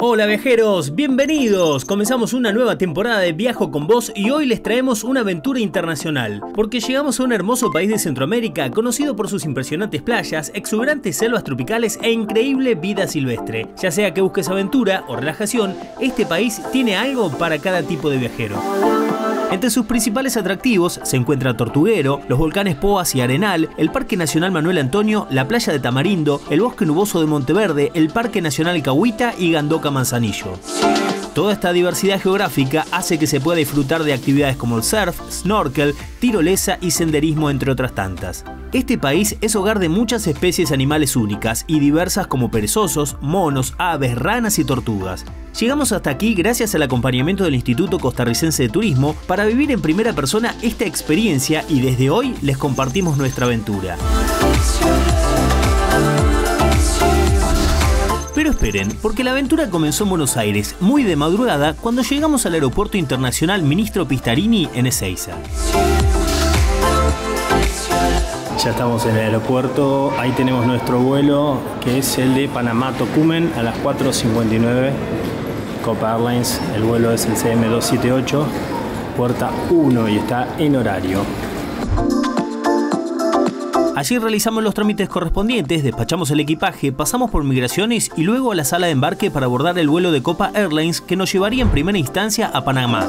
Hola viajeros, bienvenidos. Comenzamos una nueva temporada de Viajo con vos y hoy les traemos una aventura internacional, porque llegamos a un hermoso país de Centroamérica conocido por sus impresionantes playas, exuberantes selvas tropicales e increíble vida silvestre. Ya sea que busques aventura o relajación, este país tiene algo para cada tipo de viajero. Entre sus principales atractivos se encuentra Tortuguero, los volcanes Poás y Arenal, el Parque Nacional Manuel Antonio, la playa de Tamarindo, el bosque nuboso de Monteverde, el Parque Nacional Cahuita y Gandoca Manzanillo. Toda esta diversidad geográfica hace que se pueda disfrutar de actividades como el surf, snorkel, tirolesa y senderismo, entre otras tantas. Este país es hogar de muchas especies animales únicas y diversas como perezosos, monos, aves, ranas y tortugas. Llegamos hasta aquí gracias al acompañamiento del Instituto Costarricense de Turismo para vivir en primera persona esta experiencia y desde hoy les compartimos nuestra aventura. Pero esperen, porque la aventura comenzó en Buenos Aires, muy de madrugada, cuando llegamos al Aeropuerto Internacional Ministro Pistarini en Ezeiza. Ya estamos en el aeropuerto, ahí tenemos nuestro vuelo, que es el de Panamá-Tocumen a las 4:59. Copa Airlines, el vuelo es el CM278, puerta 1 y está en horario. Allí realizamos los trámites correspondientes, despachamos el equipaje, pasamos por migraciones y luego a la sala de embarque para abordar el vuelo de Copa Airlines que nos llevaría en primera instancia a Panamá.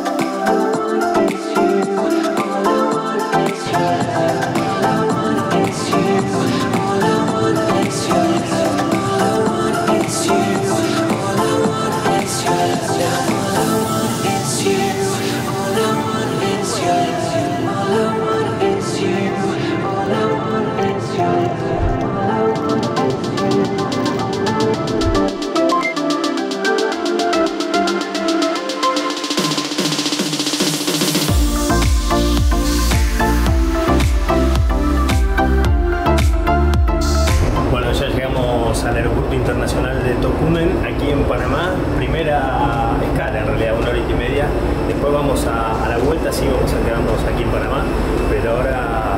Al aeropuerto internacional de Tocumen, aquí en Panamá, primera escala en realidad, 1 hora y media, después vamos a la vuelta, sí vamos a quedarnos aquí en Panamá, pero ahora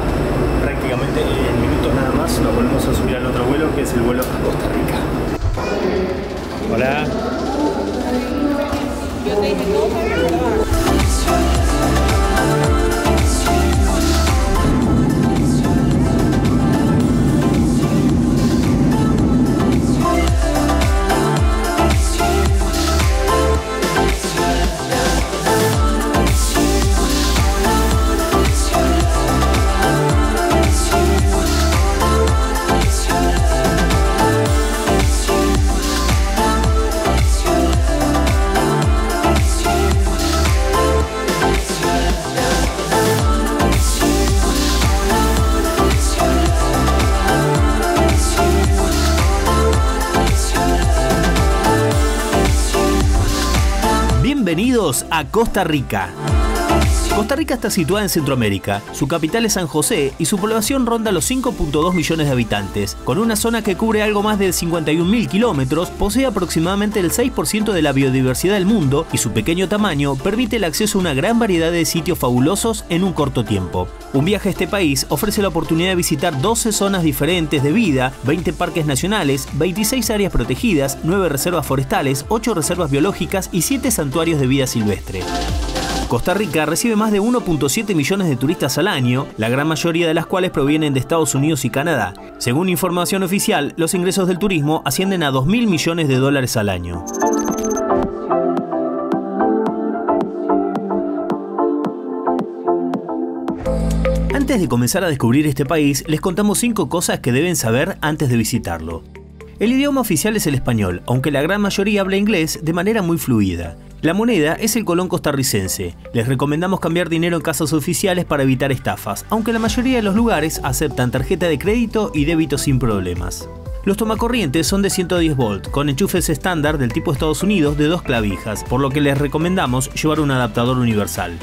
prácticamente en minutos nada más nos volvemos a subir al otro vuelo, que es el vuelo a Costa Rica. Hola. Bienvenidos a Costa Rica. Costa Rica está situada en Centroamérica, su capital es San José y su población ronda los 5.2 millones de habitantes. Con una zona que cubre algo más de 51.000 kilómetros, posee aproximadamente el 6% de la biodiversidad del mundo y su pequeño tamaño permite el acceso a una gran variedad de sitios fabulosos en un corto tiempo. Un viaje a este país ofrece la oportunidad de visitar 12 zonas diferentes de vida, 20 parques nacionales, 26 áreas protegidas, 9 reservas forestales, 8 reservas biológicas y 7 santuarios de vida silvestre. Costa Rica recibe más de 1.7 millones de turistas al año, la gran mayoría de las cuales provienen de Estados Unidos y Canadá. Según información oficial, los ingresos del turismo ascienden a 2.000 millones de dólares al año. Antes de comenzar a descubrir este país, les contamos 5 cosas que deben saber antes de visitarlo. El idioma oficial es el español, aunque la gran mayoría habla inglés de manera muy fluida. La moneda es el colón costarricense. Les recomendamos cambiar dinero en casas oficiales para evitar estafas, aunque la mayoría de los lugares aceptan tarjeta de crédito y débito sin problemas. Los tomacorrientes son de 110 volts, con enchufes estándar del tipo Estados Unidos de 2 clavijas, por lo que les recomendamos llevar un adaptador universal.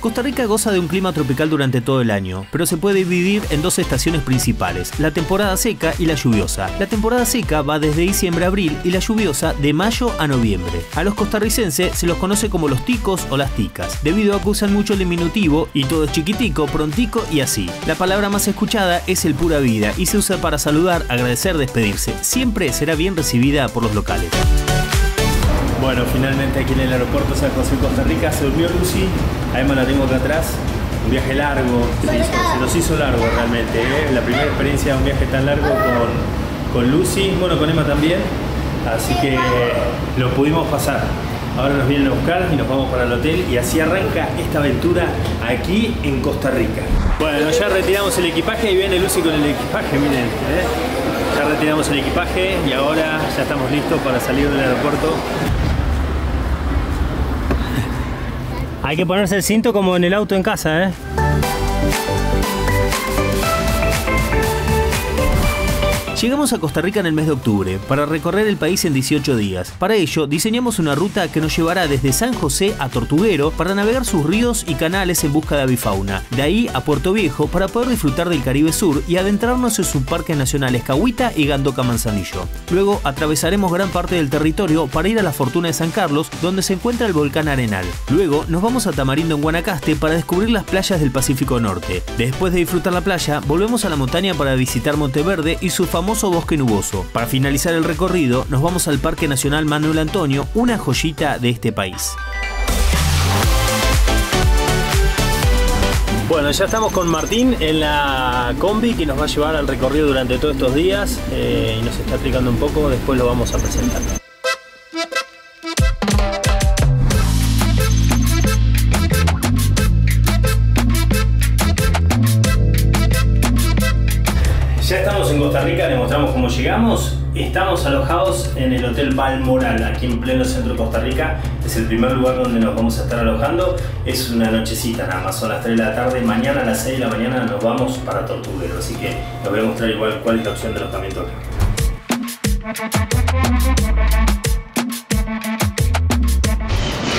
Costa Rica goza de un clima tropical durante todo el año, pero se puede dividir en 2 estaciones principales, la temporada seca y la lluviosa. La temporada seca va desde diciembre a abril y la lluviosa de mayo a noviembre. A los costarricenses se los conoce como los ticos o las ticas, debido a que usan mucho el diminutivo y todo es chiquitico, prontico y así. La palabra más escuchada es el pura vida y se usa para saludar, agradecer, despedirse. Siempre será bien recibida por los locales. Bueno, finalmente aquí en el aeropuerto San José, Costa Rica, se durmió Lucy. Además la tengo acá atrás. Un viaje largo, se nos hizo largo realmente, ¿eh? La primera experiencia de un viaje tan largo con Lucy, bueno, con Emma también. Así que lo pudimos pasar. Ahora nos vienen a buscar y nos vamos para el hotel. Y así arranca esta aventura aquí en Costa Rica. Bueno, ya retiramos el equipaje y viene Lucy con el equipaje, miren. Ya retiramos el equipaje y ahora ya estamos listos para salir del aeropuerto. Hay que ponerse el cinto como en el auto en casa, ¿eh? Llegamos a Costa Rica en el mes de octubre, para recorrer el país en 18 días. Para ello, diseñamos una ruta que nos llevará desde San José a Tortuguero para navegar sus ríos y canales en busca de avifauna. De ahí a Puerto Viejo para poder disfrutar del Caribe Sur y adentrarnos en sus parques nacionales Cahuita y Gandoca Manzanillo. Luego, atravesaremos gran parte del territorio para ir a la Fortuna de San Carlos, donde se encuentra el volcán Arenal. Luego, nos vamos a Tamarindo en Guanacaste para descubrir las playas del Pacífico Norte. Después de disfrutar la playa, volvemos a la montaña para visitar Monteverde y su famoso bosque nuboso. Para finalizar el recorrido, nos vamos al Parque Nacional Manuel Antonio, una joyita de este país. Bueno, ya estamos con Martín en la combi que nos va a llevar al recorrido durante todos estos días y nos está explicando un poco, después lo vamos a presentar. Ya estamos en Costa Rica, les mostramos cómo llegamos. Estamos alojados en el Hotel Balmoral, aquí en pleno centro de Costa Rica. Es el primer lugar donde nos vamos a estar alojando. Es una nochecita nada más, son las 3 de la tarde. Mañana a las 6 de la mañana nos vamos para Tortuguero. Así que les voy a mostrar igual cuál es la opción de alojamiento acá.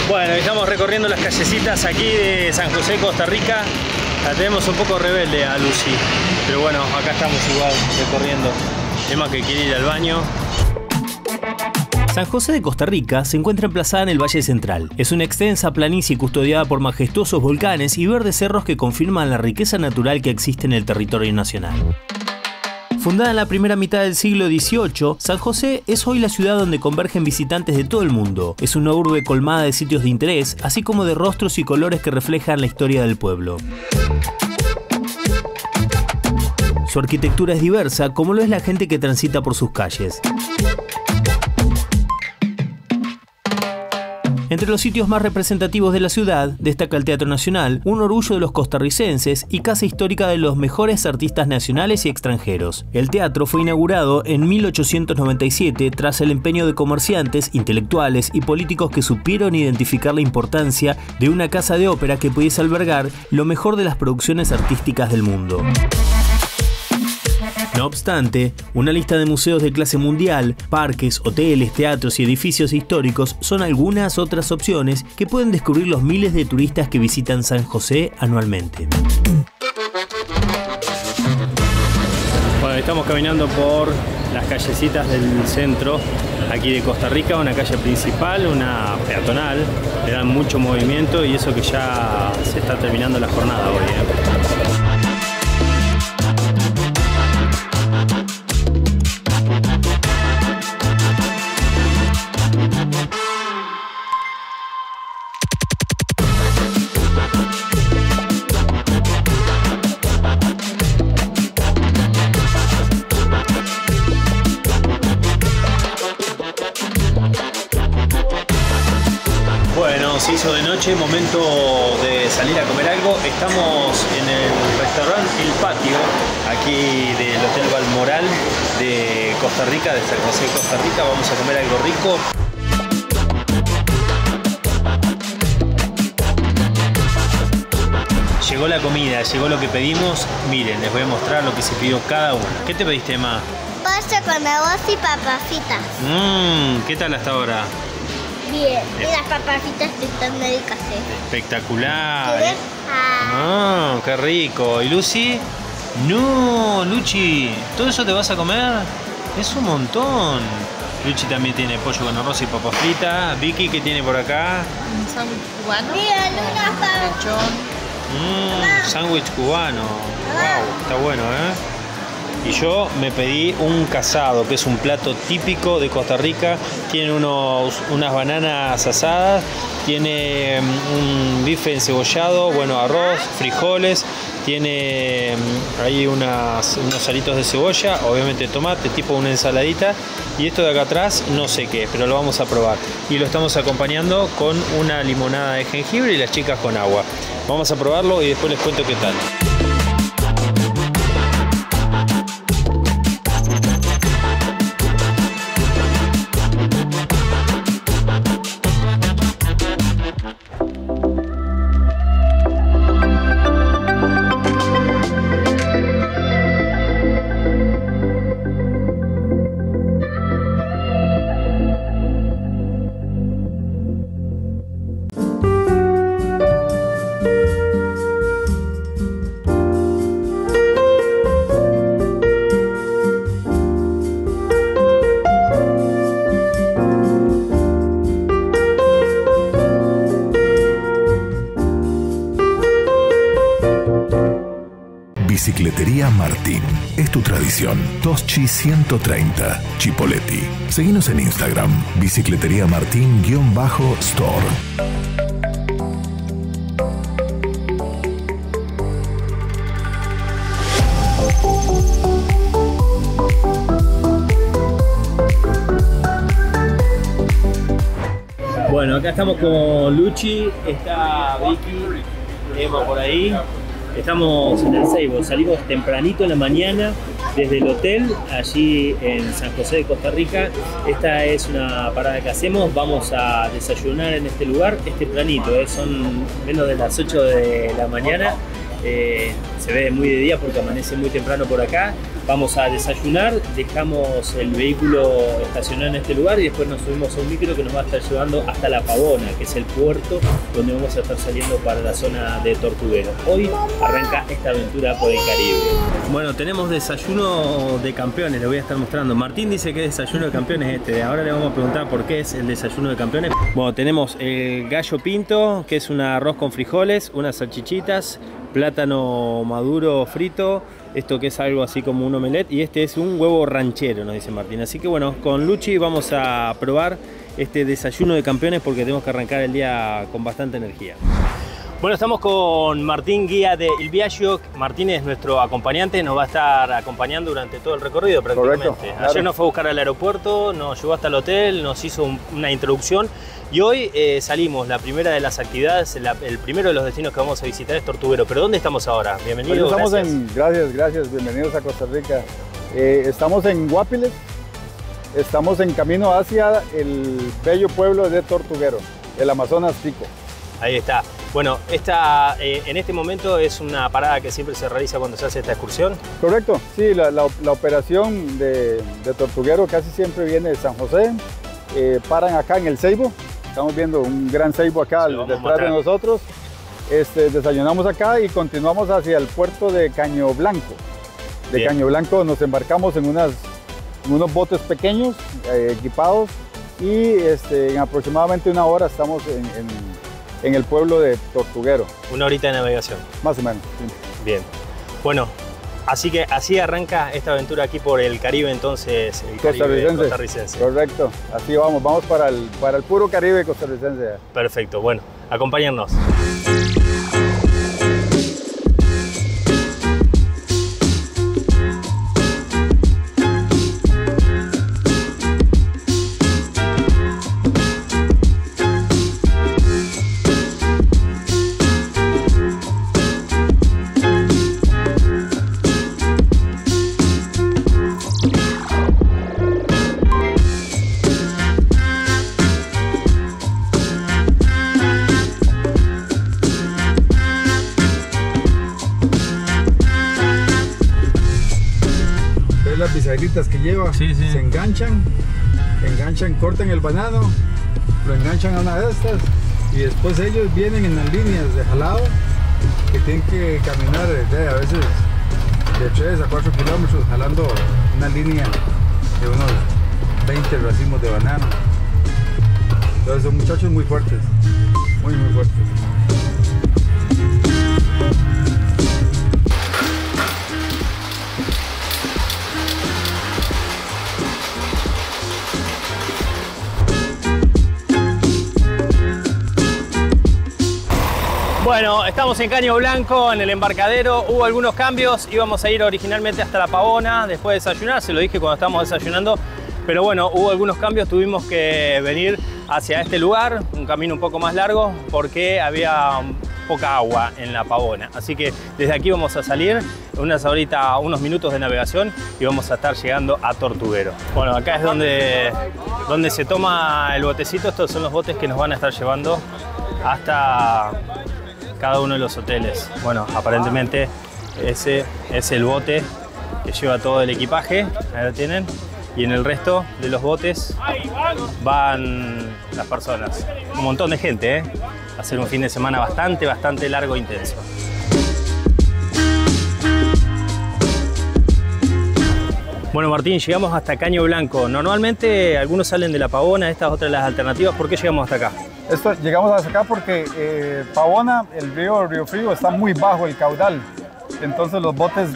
Bueno, estamos recorriendo las callecitas aquí de San José, Costa Rica. La tenemos un poco rebelde a Lucy, pero bueno, acá estamos igual recorriendo. Emma que quiere ir al baño. San José de Costa Rica se encuentra emplazada en el Valle Central. Es una extensa planicie custodiada por majestuosos volcanes y verdes cerros que confirman la riqueza natural que existe en el territorio nacional. Fundada en la primera mitad del siglo XVIII, San José es hoy la ciudad donde convergen visitantes de todo el mundo. Es una urbe colmada de sitios de interés, así como de rostros y colores que reflejan la historia del pueblo. Su arquitectura es diversa, como lo es la gente que transita por sus calles. Entre los sitios más representativos de la ciudad destaca el Teatro Nacional, un orgullo de los costarricenses y casa histórica de los mejores artistas nacionales y extranjeros. El teatro fue inaugurado en 1897 tras el empeño de comerciantes, intelectuales y políticos que supieron identificar la importancia de una casa de ópera que pudiese albergar lo mejor de las producciones artísticas del mundo. No obstante, una lista de museos de clase mundial, parques, hoteles, teatros y edificios históricos son algunas otras opciones que pueden descubrir los miles de turistas que visitan San José anualmente. Bueno, estamos caminando por las callecitas del centro aquí de Costa Rica, una calle principal, una peatonal, le dan mucho movimiento y eso que ya se está terminando la jornada hoy, ¿eh? Se hizo de noche, momento de salir a comer algo. Estamos en el restaurante El Patio, aquí del Hotel Balmoral de Costa Rica, de San José, Costa Rica. Vamos a comer algo rico. Llegó la comida, llegó lo que pedimos. Miren, les voy a mostrar lo que se pidió cada uno. ¿Qué te pediste, Emma? Pollo con arroz y papas fritas. ¿Qué tal hasta ahora? Bien. Y las papas fritas están ricas. Espectacular. ¿Quieres? Ah, qué rico. ¿Y Lucy? No, Luchi, ¿todo eso te vas a comer? Es un montón. Luchi también tiene pollo con arroz y papas fritas. Vicky, ¿qué tiene por acá? Un sándwich cubano. Mira, una papa. Un sándwich cubano. Wow, está bueno, ¿eh? y yo me pedí un casado, que es un plato típico de Costa Rica. Tiene unas bananas asadas, tiene un bife encebollado, bueno, arroz, frijoles, tiene ahí unos alitos de cebolla, obviamente tomate, tipo una ensaladita, y esto de acá atrás no sé qué es, pero lo vamos a probar. Y lo estamos acompañando con una limonada de jengibre y las chicas con agua. Vamos a probarlo y después les cuento qué tal. Bicicletería Martín. Es tu tradición. Toschi 130, Chipoletti. Seguinos en Instagram, Bicicletería Martín-Store. Bueno, acá estamos con Luchi, está Vicky, Emma por ahí. Estamos en el Seibo, salimos tempranito en la mañana desde el hotel, allí en San José de Costa Rica. Esta es una parada que hacemos, vamos a desayunar en este lugar, este planito, son menos de las 8 de la mañana. Se ve muy de día porque amanece muy temprano por acá. Vamos a desayunar, dejamos el vehículo estacionado en este lugar y después nos subimos a un micro que nos va a estar llevando hasta La Pavona, que es el puerto donde vamos a estar saliendo para la zona de Tortuguero. Hoy arranca esta aventura por el Caribe. Bueno, tenemos desayuno de campeones, les voy a estar mostrando. Martín dice que es desayuno de campeones este. Ahora le vamos a preguntar por qué es el desayuno de campeones. Bueno, tenemos el gallo pinto, que es un arroz con frijoles, unas salchichitas, plátano maduro frito, esto que es algo así como un omelette, y este es un huevo ranchero, nos dice Martín. Así que bueno, con Luchi vamos a probar este desayuno de campeones porque tenemos que arrancar el día con bastante energía. Bueno, estamos con Martín, guía de El Viajo. Martín es nuestro acompañante, nos va a estar acompañando durante todo el recorrido prácticamente. Correcto, claro. Ayer nos fue a buscar al aeropuerto, nos llevó hasta el hotel, nos hizo una introducción. Y hoy salimos, la primera de las actividades, el primero de los destinos que vamos a visitar es Tortuguero. ¿Pero dónde estamos ahora? Bienvenidos, pues estamos gracias. Gracias, bienvenidos a Costa Rica. Estamos en Guápiles, estamos en camino hacia el bello pueblo de Tortuguero, el Amazonas Tico. Ahí está. Bueno, en este momento es una parada que siempre se realiza cuando se hace esta excursión. Correcto, sí, la operación de Tortuguero casi siempre viene de San José, paran acá en el Seibo. Estamos viendo un gran ceibo acá detrás de nosotros. Desayunamos acá y continuamos hacia el puerto de Caño Blanco. De Bien. Caño Blanco nos embarcamos en unos botes pequeños, equipados, y en aproximadamente una hora estamos en el pueblo de Tortuguero. Una horita de navegación. Más o menos. Sí. Bien. Bueno, así que así arranca esta aventura aquí por el Caribe, entonces, el Caribe costarricense. Correcto, así vamos, vamos para el puro Caribe costarricense. Perfecto, bueno, acompáñennos. Que lleva, sí. Se enganchan, cortan el banano, lo enganchan a una de estas y después ellos vienen en las líneas de jalado que tienen que caminar a veces de 3 a 4 kilómetros jalando una línea de unos 20 racimos de banano. Entonces son muchachos muy fuertes, muy fuertes. Bueno, estamos en Caño Blanco, en el embarcadero. Hubo algunos cambios, íbamos a ir originalmente hasta La Pavona, después de desayunar, se lo dije cuando estábamos desayunando, pero bueno, hubo algunos cambios, tuvimos que venir hacia este lugar, un camino un poco más largo, porque había poca agua en La Pavona. Así que desde aquí vamos a salir, unos minutos de navegación y vamos a estar llegando a Tortuguero. Bueno, acá es donde se toma el botecito. Estos son los botes que nos van a estar llevando hasta cada uno de los hoteles. Bueno, aparentemente ese es el bote que lleva todo el equipaje. Ahí lo tienen. Y en el resto de los botes van las personas. Un montón de gente, ¿eh? Va a ser un fin de semana bastante largo e intenso. Bueno, Martín, llegamos hasta Caño Blanco. Normalmente algunos salen de La Pavona, esta es otra de las alternativas. ¿Por qué llegamos hasta acá? Llegamos hasta acá porque Pavona, el río Frío, está muy bajo el caudal. Entonces los botes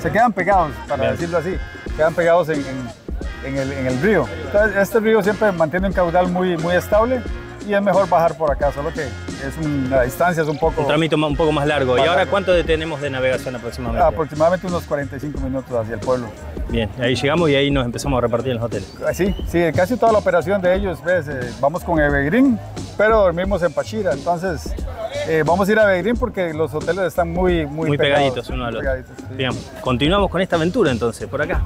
se quedan pegados, para Bien. Decirlo así. Quedan pegados en el río. Entonces, este río siempre mantiene un caudal muy estable. Y es mejor bajar por acá, solo que la distancia es un trámite un poco más largo. ¿Y ahora cuánto tenemos de navegación aproximadamente? Aproximadamente unos 45 minutos hacia el pueblo. Bien, ahí llegamos y ahí nos empezamos a repartir en los hoteles. Sí, casi toda la operación de ellos, ¿ves? Vamos con Evergreen, pero dormimos en Pachira, entonces vamos a ir a Evergreen porque los hoteles están muy pegaditos uno al otro. Sí. Bien, continuamos con esta aventura entonces, por acá.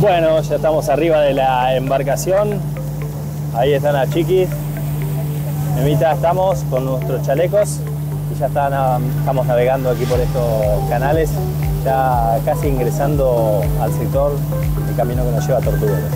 Bueno, ya estamos arriba de la embarcación. Ahí están las chiquis. En mitad estamos con nuestros chalecos y ya estamos navegando aquí por estos canales, ya casi ingresando al sector del camino que nos lleva a Tortuguero.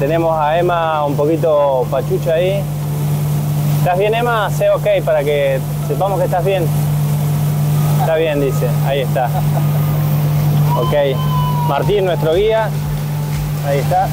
Tenemos a Emma un poquito pachucha ahí. ¿Estás bien, Emma? Sé ok para que sepamos que estás bien. Está bien, dice. Ahí está. Ok. Martín, nuestro guía. Ahí está.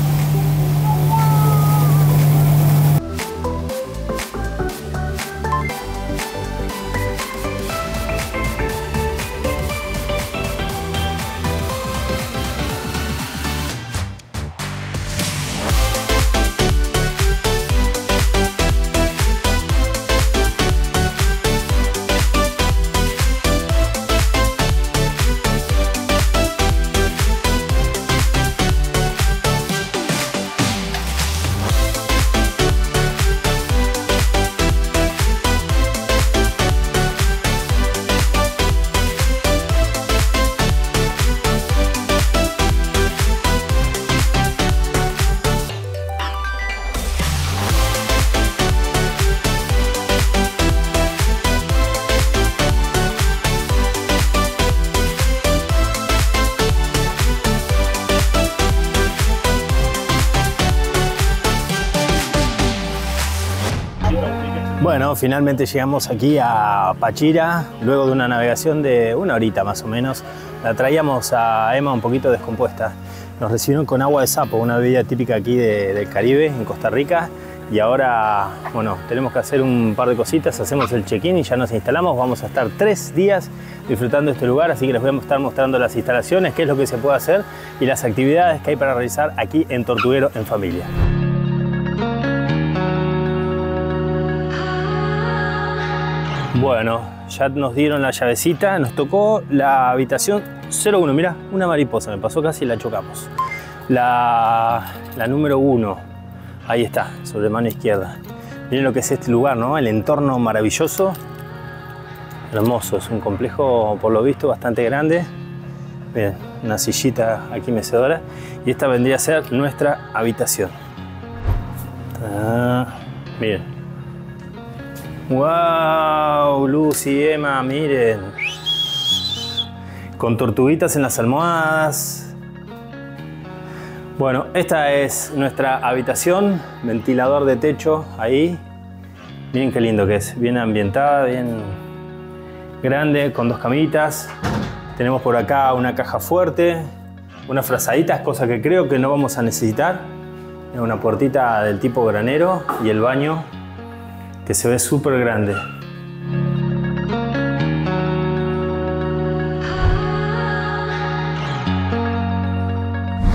Bueno, finalmente llegamos aquí a Pachira, luego de una navegación de una horita más o menos. La traíamos a Emma un poquito descompuesta. Nos recibieron con agua de sapo, una bebida típica aquí del Caribe, en Costa Rica. Y ahora, bueno, tenemos que hacer un par de cositas, hacemos el check-in y ya nos instalamos. Vamos a estar 3 días disfrutando de este lugar, así que les voy a estar mostrando las instalaciones, qué es lo que se puede hacer y las actividades que hay para realizar aquí en Tortuguero en familia. Bueno, ya nos dieron la llavecita, nos tocó la habitación 01, mirá, una mariposa, me pasó casi y la chocamos. La número 1, ahí está, sobre mano izquierda. Miren lo que es este lugar, ¿no? El entorno maravilloso. hermoso, es un complejo por lo visto bastante grande. Bien, una sillita aquí mecedora y esta vendría a ser nuestra habitación. Miren. ¡Wow! Luz y Emma, miren. Con tortuguitas en las almohadas. Bueno, esta es nuestra habitación. Ventilador de techo ahí. Miren qué lindo que es. Bien ambientada, bien grande, con dos camitas. Tenemos por acá una caja fuerte, unas frazaditas, cosa que creo que no vamos a necesitar. Una puertita del tipo granero y el baño que se ve súper grande.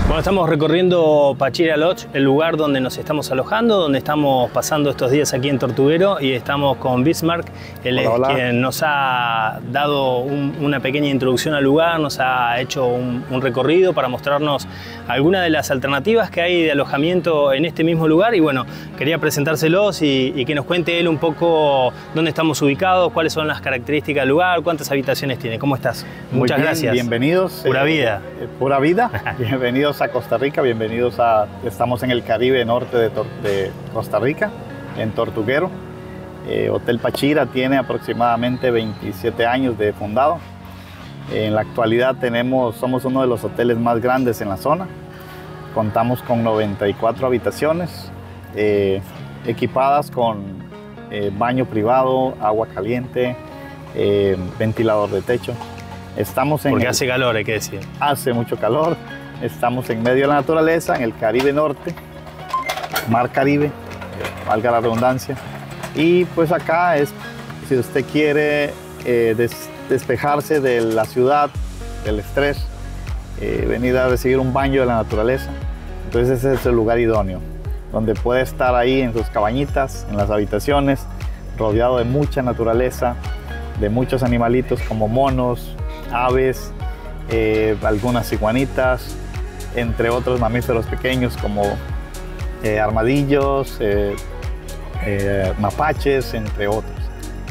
Bueno, estamos recorriendo Pachira Lodge, el lugar donde nos estamos alojando, donde estamos pasando estos días aquí en Tortuguero, y estamos con Bismarck. Él es quien nos ha dado una pequeña introducción al lugar, nos ha hecho un recorrido para mostrarnos algunas de las alternativas que hay de alojamiento en este mismo lugar. Y bueno, quería presentárselos y que nos cuente él un poco dónde estamos ubicados, cuáles son las características del lugar, cuántas habitaciones tiene. ¿Cómo estás? Muy Muchas bien, gracias. Bienvenidos. Pura vida. Pura vida. Bienvenidos a Costa Rica, bienvenidos a... Estamos en el Caribe norte de Costa Rica, en Tortuguero. Hotel Pachira tiene aproximadamente 27 años de fundado. En la actualidad somos uno de los hoteles más grandes en la zona. Contamos con 94 habitaciones, equipadas con baño privado, agua caliente, ventilador de techo. Estamos en... Porque hace calor, hay que decir. Hace mucho calor. Estamos en medio de la naturaleza, en el Caribe norte, Mar Caribe, valga la redundancia. Y pues acá es, si usted quiere despejarse de la ciudad, del estrés, venir a recibir un baño de la naturaleza, entonces ese es el lugar idóneo, donde puede estar ahí en sus cabañitas, en las habitaciones, rodeado de mucha naturaleza, de muchos animalitos como monos, aves, algunas iguanitas, entre otros mamíferos pequeños como armadillos, mapaches, entre otros.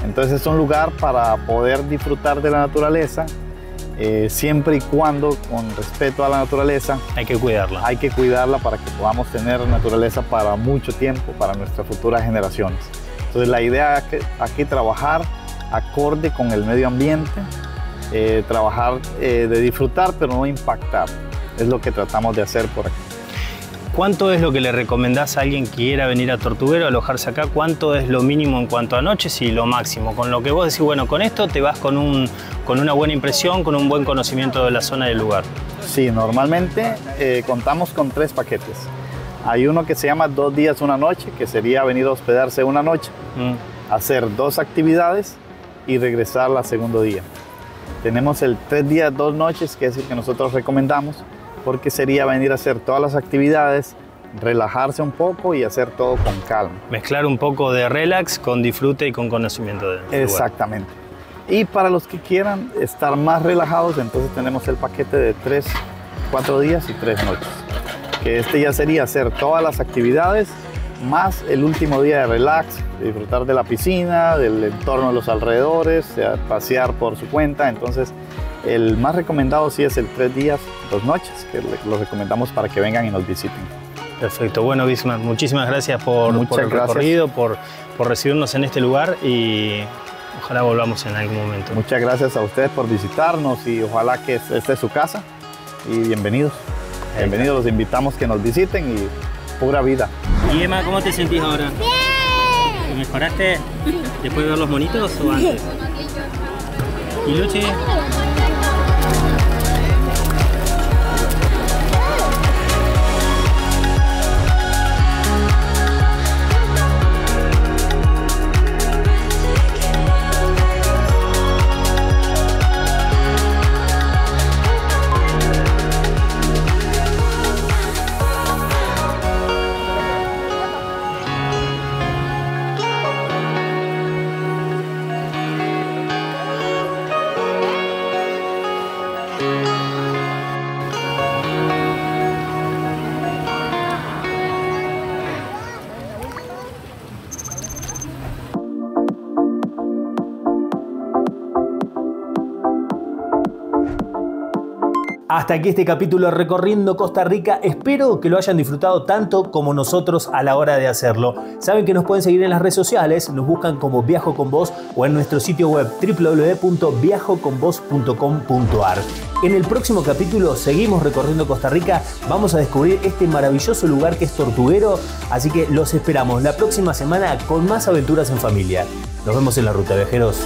Entonces es un lugar para poder disfrutar de la naturaleza, siempre y cuando con respeto a la naturaleza. Hay que cuidarla. Hay que cuidarla para que podamos tener naturaleza para mucho tiempo, para nuestras futuras generaciones. Entonces la idea es que aquí trabajar acorde con el medio ambiente. Trabajar de disfrutar pero no impactar, es lo que tratamos de hacer por aquí. ¿Cuánto es lo que le recomendás a alguien que quiera venir a Tortuguero a alojarse acá? ¿Cuánto es lo mínimo en cuanto a noches y lo máximo? Con lo que vos decís, bueno, con esto te vas con una buena impresión, con un buen conocimiento de la zona del lugar. Sí, normalmente contamos con 3 paquetes. Hay uno que se llama 2 días, 1 noche, que sería venir a hospedarse una noche, hacer 2 actividades y regresar al segundo día. Tenemos el 3 días, 2 noches, que es el que nosotros recomendamos, porque sería venir a hacer todas las actividades, relajarse un poco y hacer todo con calma. Mezclar un poco de relax con disfrute y con conocimiento del lugar. Exactamente. Y para los que quieran estar más relajados, entonces tenemos el paquete de 3, 4 días y 3 noches. Que este ya sería hacer todas las actividades, más el último día de relax, de disfrutar de la piscina, del entorno de los alrededores, pasear por su cuenta. Entonces el más recomendado sí es el 3 días, 2 noches, que lo recomendamos para que vengan y nos visiten. Perfecto. Bueno, Bismarck, muchísimas gracias por el recorrido, por recibirnos en este lugar, y ojalá volvamos en algún momento. Muchas gracias a ustedes por visitarnos y ojalá que esta es su casa, y bienvenidos. Bienvenidos, los invitamos que nos visiten y pura vida. Y Emma, ¿cómo te sentís ahora? ¡Bien! ¿Te mejoraste después de ver los monitos o antes? ¿Y Luchi? Hasta aquí este capítulo recorriendo Costa Rica. Espero que lo hayan disfrutado tanto como nosotros a la hora de hacerlo. Saben que nos pueden seguir en las redes sociales, nos buscan como Viajo con Vos o en nuestro sitio web www.viajoconvos.com.ar. En el próximo capítulo seguimos recorriendo Costa Rica, vamos a descubrir este maravilloso lugar que es Tortuguero, así que los esperamos la próxima semana con más aventuras en familia. Nos vemos en la ruta, viajeros.